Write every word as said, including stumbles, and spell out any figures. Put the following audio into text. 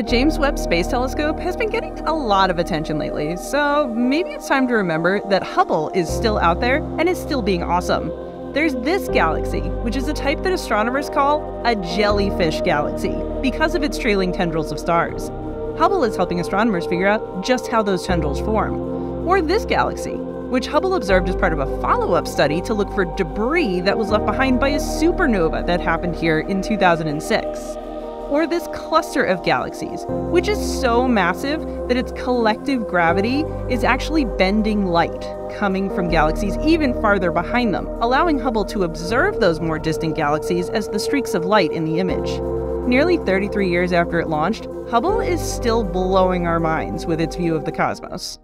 The James Webb Space Telescope has been getting a lot of attention lately, so maybe it's time to remember that Hubble is still out there and is still being awesome. There's this galaxy, which is a type that astronomers call a jellyfish galaxy because of its trailing tendrils of stars. Hubble is helping astronomers figure out just how those tendrils form. Or this galaxy, which Hubble observed as part of a follow-up study to look for debris that was left behind by a supernova that happened here in two thousand six. Or this cluster of galaxies, which is so massive that its collective gravity is actually bending light coming from galaxies even farther behind them, allowing Hubble to observe those more distant galaxies as the streaks of light in the image. Nearly thirty-three years after it launched, Hubble is still blowing our minds with its view of the cosmos.